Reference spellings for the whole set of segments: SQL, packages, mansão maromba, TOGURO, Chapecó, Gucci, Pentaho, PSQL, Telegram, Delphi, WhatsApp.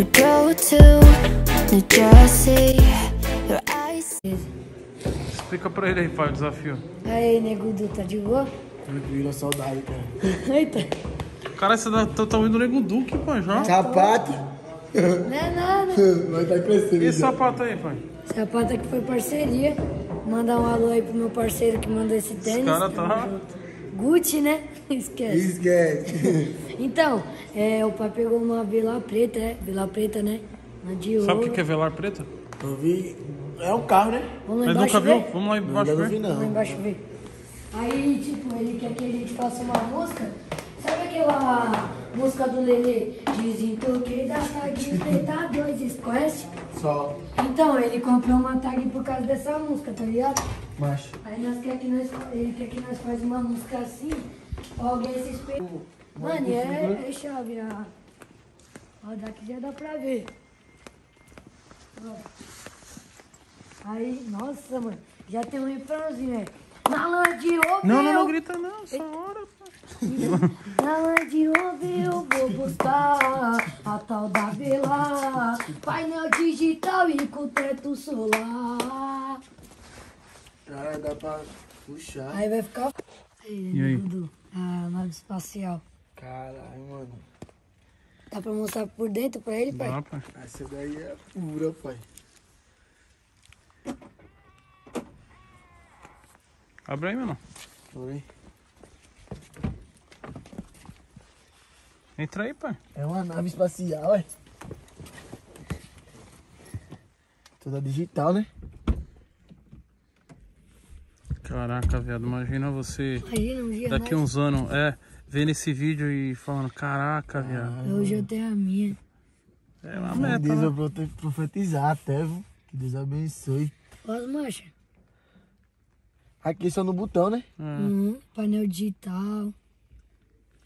We go to New Jersey. Your eyes. Explica pra ele aí, pai, o desafio. Aí, Negudu, tá de boa? Tranquilo, saudade, cara. Eita. Cara, você tá tamanho do Negudu, que pô, já? Sapato. Não é nada. Mas tá crescendo. E esse sapato aí, pai? Sapato aqui foi parceria. Mandar um alô aí pro meu parceiro que mandou esse tênis. Os caras tá... Gucci, né? Esquece. Então, o pai pegou uma velar preta, velar preta, né? Uma de ouro. Sabe o que é velar preta? Eu vi... É um carro, né? Vamos lá embaixo ver? Vamos lá embaixo ver? Vamos lá embaixo ver. Aí, tipo, ele quer que a gente faça uma música. Sabe aquela música do Lelê? Desentoquei da tag preta 2, conhece? Só. Então, ele comprou uma tag por causa dessa música, tá ligado? Macho. Aí nós quer que ele quer que nós faz uma música assim, alguém se espelha. Mano, é chave, a... Ó, daqui já dá pra ver. Ó. Aí, nossa, mano, já tem um refrãozinho, velho. Na lã de ovo... Não grita não, só hora, pô. Na lã de ovo eu vou buscar a tal da vela, painel digital e com teto solar. Cara, dá pra puxar. Aí vai ficar... E aí? A nave espacial. Caralho, mano. Dá pra mostrar por dentro pra ele, pai? Dá, pai. Essa daí é pura, pai. Abre aí, mano. Abre aí. Entra aí, pai. É uma nave espacial, é. Toda digital, né? Caraca, viado. Imagina você daqui uns anos vendo esse vídeo e falando, caraca, viado. Hoje eu tenho a minha. É uma meta. Deus, eu vou ter que profetizar até, viu? Que Deus abençoe. Olha as manchas. Aqui só no botão, né? Uhum, painel digital.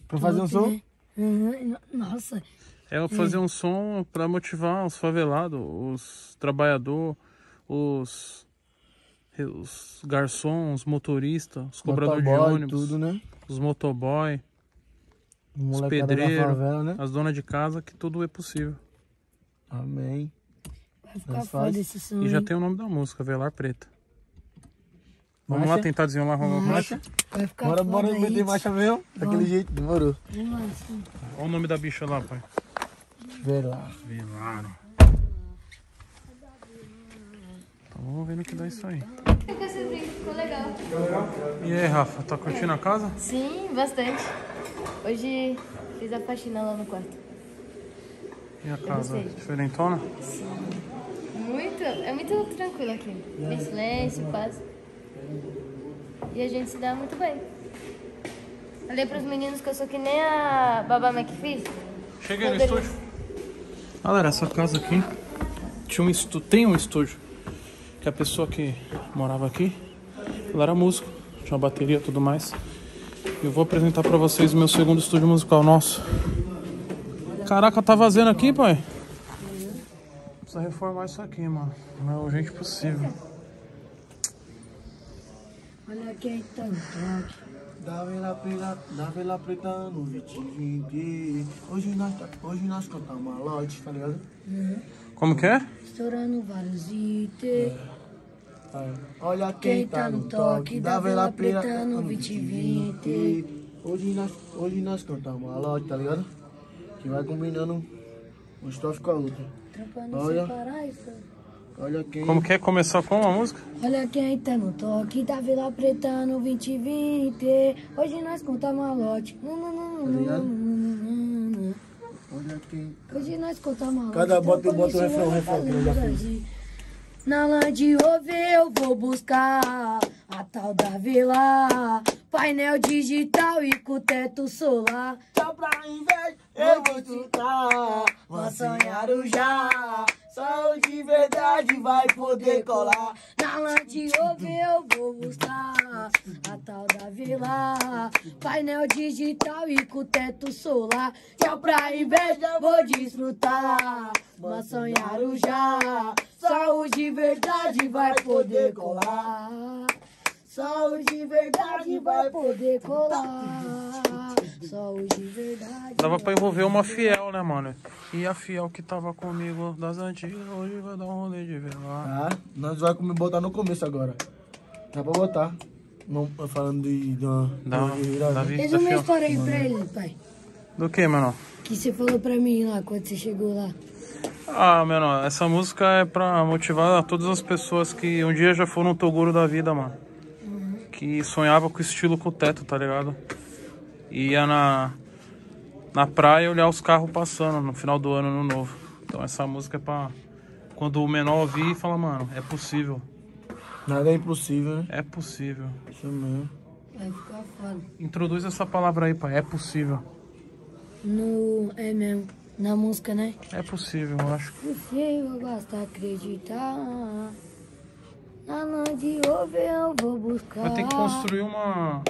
Pra fazer um som? Né? Uhum, nossa. É fazer um som pra motivar os favelados, os trabalhadores, os garçons, os motoristas, os cobradores de ônibus. Tudo, né? Os motoboy, os pedreiros, favela, né? As donas de casa, que tudo é possível. Amém. Vai ficar foda esse som. E já tem o nome da música, Velar Preta. Vamos lá tentar desenrolar uma marcha. Vai ficar foda. Bora meter marcha mesmo. Daquele jeito, demorou. Olha o nome da bicha lá, pai. Velar. Então vamos ver no que dá isso aí. Esse brinco ficou legal. E aí, Rafa, tá curtindo a casa? Sim, bastante. Hoje fiz a faxina lá no quarto. E a casa? Diferentona? Sim. Muito. É muito tranquilo aqui. Tem silêncio, paz. E a gente se dá muito bem. Falei pros meninos que eu sou que nem a Baba McPhee. Cheguei no estúdio. Galera, essa casa aqui tinha tem um estúdio. Que a pessoa que morava aqui, ela era músico, tinha uma bateria e tudo mais. Eu vou apresentar pra vocês o meu segundo estúdio musical nosso. Caraca, tá vazando aqui, pai? Precisa reformar isso aqui, mano. Não é urgente possível. Olha aqui então, da vela preta no vitivinte. Hoje nós cantamos malote, tá ligado? Uhum. Como que é? Estourando vários itens. Olha quem tá no toque, da vela preta no vitivinte. Hoje nós cantamos malote, tá ligado? Que vai combinando um estrofe com a outra. Olha. Olha quem... Como quer começar com a música? Olha quem tá no toque da Vila Preta no 2020. Hoje nós contamos malote. Olha quem tá... Hoje nós contamos malote. Cada bota o refrão. Na lã de ovo eu vou buscar a tal da vela, painel digital e com teto solar. Só pra inveja eu vou chutar, mansão maromba. Só de verdade vai poder colar. Na lã de ovo eu vou buscar a tal da vila, painel digital e com teto solar. Tchau pra inveja vou desfrutar, mansão maromba. Só de verdade vai poder colar. Só o de verdade vai poder colar. Só o de verdade. Dava pra envolver uma fiel, né, mano? E a fiel que tava comigo das antigas, hoje vai dar um rolê de velar. Ah, nós vai botar no começo agora. Dá pra botar. Não, falando de uma... Fez uma história aí pra ele, pai. Do que, mano? Que você falou pra mim lá, quando você chegou lá. Ah, mano, essa música é pra motivar todas as pessoas que um dia já foram o Toguro da vida, mano. Uhum. Que sonhava com o estilo com o teto, tá ligado? Ia na praia olhar os carros passando no final do ano, no novo. Então essa música é pra... Quando o menor ouvir e falar, mano, é possível. Nada é impossível, né? É possível. Isso mesmo. Vai ficar foda. Introduz essa palavra aí, pai. É possível. No... É mesmo. Na música, né? É possível, eu acho. É possível, basta acreditar. Na noite eu vou buscar. Vai ter que construir uma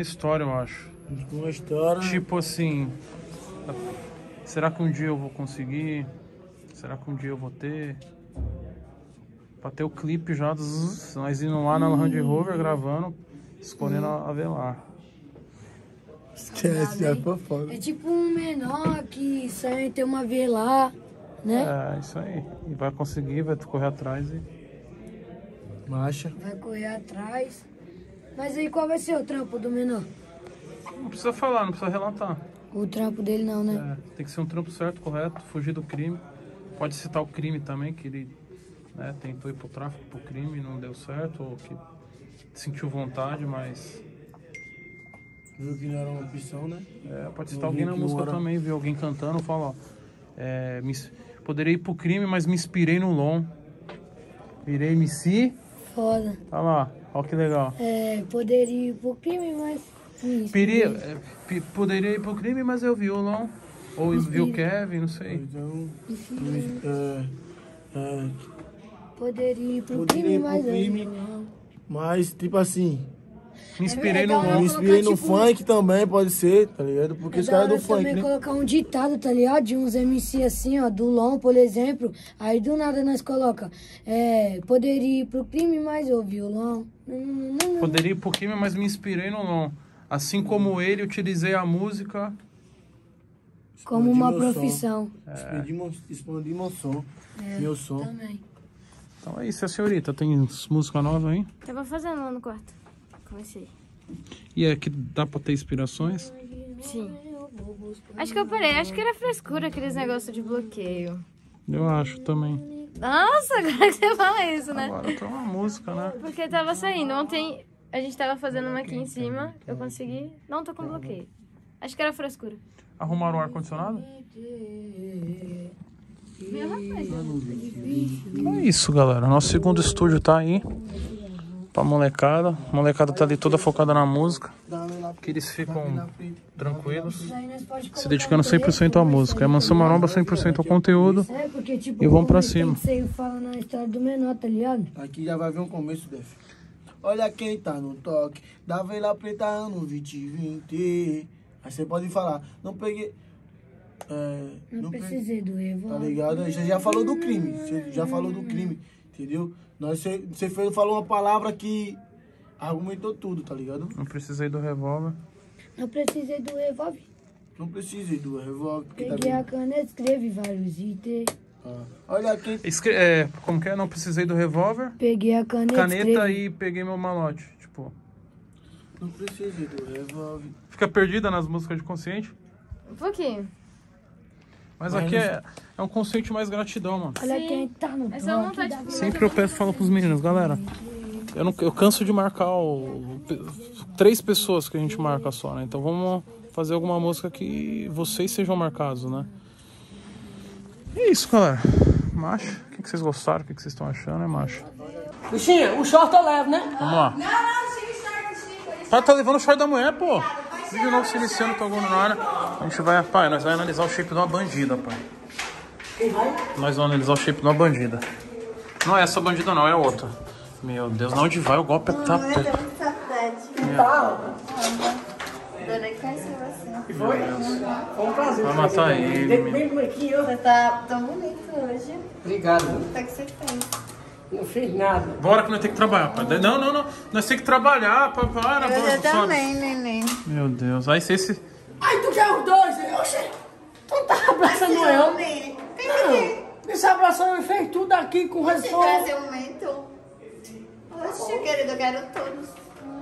história, eu acho. Uma história... Tipo assim... Será que um dia eu vou conseguir? Será que um dia eu vou ter? Pra ter o clipe já, nós indo lá na Land Rover gravando, escolhendo a velar. Esquece, é foda. É tipo um menor que sai ter uma velar, né? É, isso aí. E vai conseguir, vai correr atrás e... Marcha. Vai correr atrás. Mas aí qual vai ser o trampo do menor? Não precisa falar, não precisa relatar. O trampo dele não, né? É, tem que ser um trampo certo, correto, fugir do crime. Pode citar o crime também, que ele... Né, tentou ir pro tráfico, pro crime, não deu certo, ou que sentiu vontade, mas... Viu que não era uma opção, né? É, pode citar alguém na música também, viu alguém cantando, fala, ó... É, poderia ir pro crime, mas me inspirei no Lom. Virei MC... Foda. Olha lá, ó que legal. É, poderia ir pro crime, mas... Poderia ir pro crime, mas eu vi o Lom. Ou vi o Kevin, não sei. Então... Poderia ir pro crime, mas tipo assim... Me inspirei no funk também, pode ser, tá ligado? Porque os caras do funk, né? Colocar um ditado, tá ligado? De uns MC assim, ó, do Lom, por exemplo. Aí do nada nós coloca, poderia ir pro crime, mas ouvi o Lom. Poderia ir pro crime, mas me inspirei no Lom. Assim como ele, utilizei a música... Como uma profissão. Expandi meu som. Meu som. Também. Então é isso, a senhorita tem música nova, hein? Tava fazendo lá no quarto. Comecei. E é que dá pra ter inspirações? Sim. Acho que eu parei. Acho que era frescura aqueles negócios de bloqueio. Eu acho também. Nossa, agora que você fala isso, né? Agora tá uma música, né? Porque tava saindo. Ontem a gente tava fazendo uma aqui em cima. Eu consegui. Não tô com bloqueio. Acho que era frescura. Arrumaram o ar-condicionado? Então é isso, galera. Nosso segundo estúdio tá aí. Pra molecada. A molecada tá ali toda focada na música. Que eles ficam tranquilos. Se dedicando 100% à música. É Mansão Maromba 100% ao conteúdo. E vão pra cima. Aqui já vai ver um começo, Def. Olha quem tá no toque. Da vela preta ano 2020. Aí você pode falar, não peguei... não precisei do Evo. Tá ligado? Você já falou do crime. Você já falou do crime, entendeu? Você falou uma palavra que argumentou tudo, tá ligado? Não precisei do revólver. Não precisei do revólver. Não precisei do revólver. Peguei a caneta, escrevi vários itens. Olha aqui. Como que é? Não precisei do revólver. Peguei a caneta. Caneta e peguei meu malote, tipo... Não precisa do revólver. Fica perdida nas músicas de consciente? Um pouquinho. Mas aqui é um consciente mais gratidão, mano. Olha quem tá no toque. Sempre eu peço e falo pros meninos, galera. Eu canso de marcar três pessoas que a gente marca só, né? Então vamos fazer alguma música que vocês sejam marcados, né? E é isso, galera. Macho, o que vocês gostaram? O que vocês estão achando, né, macho? Bichinha, o short eu levo, né? Vamos lá. O cara tá levando o short da mulher, pô. Vídeo novo se iniciando, Toguro na área. A gente vai, pai, nós vamos analisar o shape de uma bandida, pai. Quem vai? Nós vamos analisar o shape de uma bandida. Não é essa bandida não, é outra. Meu Deus, não, onde vai? O golpe tá... Que foi? Foi um prazer. Vai matar ele. Você tá tão bonito hoje. Obrigado. Tá que você tem. Não fiz nada. Bora que nós temos que trabalhar, pai. Não, não, não. Nós temos que trabalhar, pai. Para, bora. Eu também, neném. Meu Deus. Aí você se... Ai, tu quer os dois? Oxê. Tu não tá abraçando eu. Não. Esse abraçando eu fez tudo aqui com o resposta. Você trazer um mentor. Oxê, querido, eu quero todos.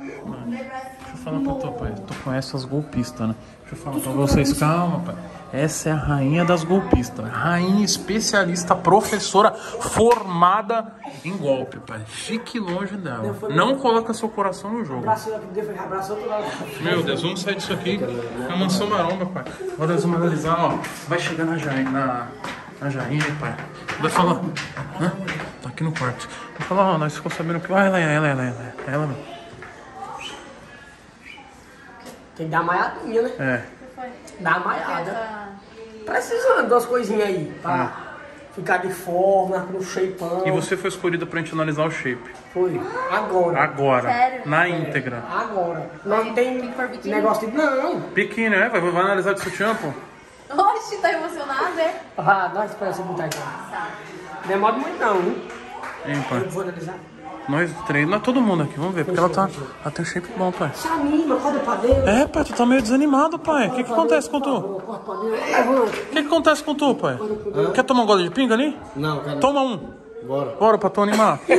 Deixa eu falar pra tu, pai. Tu conhece as golpistas, né? Deixa eu falar pra vocês. Calma, pai. Essa é a rainha das golpistas. Rainha especialista, professora formada em golpe, pai. Fique longe dela. Não coloca seu coração no jogo. Meu Deus, vamos sair disso aqui. É a mansão maromba, pai. Agora nós vamos analisar, ó. Vai chegar na Jair, na Jair, pai. Vai falar. Hã? Tá aqui no quarto. Vai falar, ó, nós ficamos sabendo que... Ah, ela mesmo. Tem que dar uma maiadinha, né? É. Dá uma maiada. Precisando das coisinhas aí, pra ficar de forma, no shapeão. E você foi escolhida pra gente analisar o shape. Foi. Agora. Agora. Sério? Na íntegra. Agora. Não tem negócio de... Não. Pequeno, é? Vai analisar de sutiã, pô? Oxe, tá emocionado, é? Ah, dá esperança de botar aqui. Não é modo muito não, hein? Hein, pai? Eu vou analisar. Nós três, não é todo mundo aqui, vamos ver, porque ela tem um shape bom, pai. Se anima, corre pra dentro. É, pai, tu tá meio desanimado, pai. O que acontece com tu? O que acontece com tu, pai? Quer tomar um gole de pinga ali? Não, cara. Toma um. Bora. Bora, pra tu animar. Vai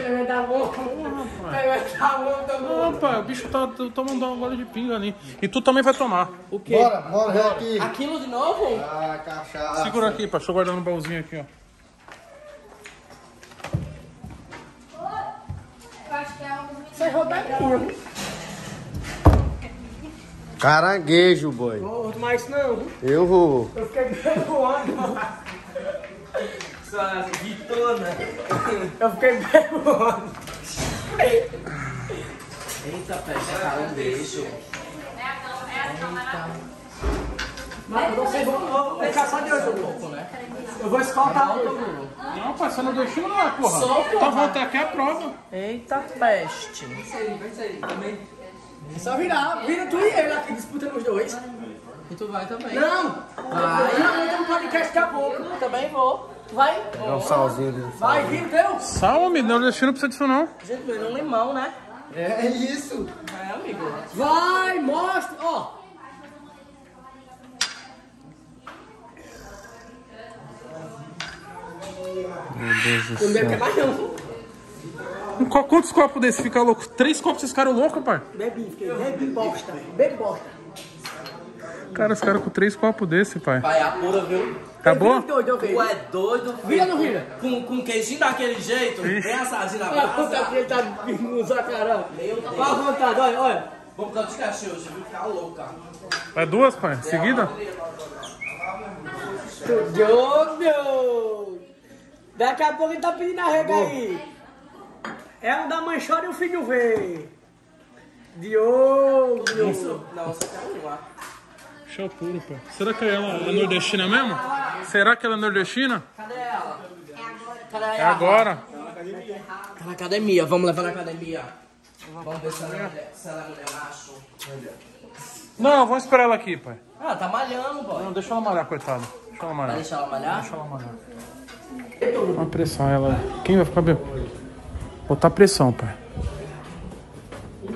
beber da boca. Vai beber da boca, mano. Não, pai, o bicho tá tomando um gole de pinga ali. E tu também vai tomar. O quê? Bora, bora, vem aqui. Aquilo de novo? Ah, cachaça. Segura aqui, pai. Deixa eu guardar no baúzinho aqui, ó. Vai rodar tudo. Caranguejo, boi. Vou tomar isso não, viu? Eu vou. Eu fiquei perdoando. Essa vitona. Eu fiquei perdoando. Eita, peste, caranguejo. Mas vocês vão ficar só de hoje, né? Eu vou escoltar o TOGURO. Não, pai, você não deixou lá, porra. Então vou até aqui a prova. Eita, peste. Vem sair, vem sair. Também. É só virar. Vira tu e ele aqui disputando os dois. E tu vai também. Não! Vai. Não, eu tô no podcast daqui a pouco. Eu também vou. Vai. Dá um salzinho dele. Vai, viu, Deus? Sal, amigo. Não deixou, não precisa disso, não. Gente, mas um limão, né? É isso. É, amigo. Vai, mostra. Ó. Meu Deus do céu. Quantos copos desse fica louco? 3 copos vocês ficaram loucos, pai? Bebi, fiquei. Bebi bosta, bebi bosta. Cara, os caras com 3 copos desse, pai. Pai, apura, viu? Acabou? Tu é doido, filho. Vira, não vira? Com queijinho daquele jeito, tem assadinho na praça. Olha ele tá no zacarão. Vai à vontade, olha, olha. Vamos cantar os cachorros, viu? Ficar louco, cara. É 2, pai? Seguida? Doido! Daqui a pouco ele tá pedindo a rega aí. Ela da mãe chora e o filho vê. Diogo. Isso. Nossa, quero lá. Show puro, pai. Será que ela é nordestina mesmo? Será que ela é nordestina? Cadê ela? É agora. Tá na academia. Vamos levar na academia. Vamos ver se ela é mulher macho. Não, vamos esperar ela aqui, pai. Ah, tá malhando, boy. Não, deixa ela malhar, coitada. Deixa ela malhar. Vai deixar ela malhar? Deixa ela malhar. Uma pressão, ela. Quem vai ficar bem? Botar pressão, pai.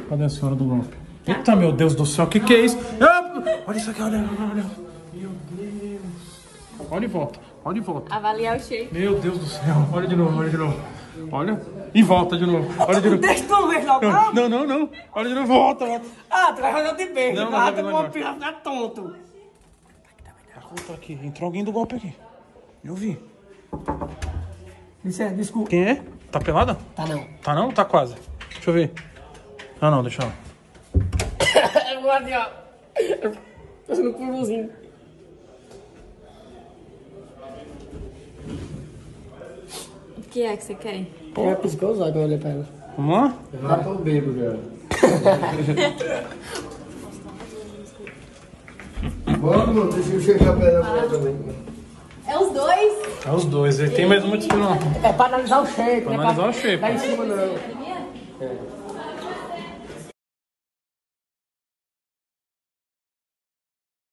Cadê a senhora do golpe? Eita, meu Deus do céu, o que é isso? Ah, olha isso aqui, olha. Meu Deus. Olha e volta, olha e volta. Avaliar o shape. Meu Deus do céu, olha de novo, olha de novo. Olha e volta de novo. Olha de novo. Deixa tu ver logo. Não, não, não. Olha de novo, volta, volta. Ah, traz olhando de beijo. Não, não, não. Uma pirata tá tonto. Aqui, entrou alguém do golpe aqui. Eu vi. Licença, desculpa. Quem é? Tá pelada? Tá não. Tá não? Tá quase. Deixa eu ver. Ah, não, deixa eu. Eu vou ali, ó. Tô sendo curvozinho. O que é que você quer? Pô, é piscar os olhos, eu olhei pra ela. Vamos lá? Eu já tô bêbado, cara. Vamos, deixa eu chegar pra ela também. É os dois? É os dois, ele tem mais uma de não. É pra analisar o shape, pra analisar o shape. Tá em cima, não. É.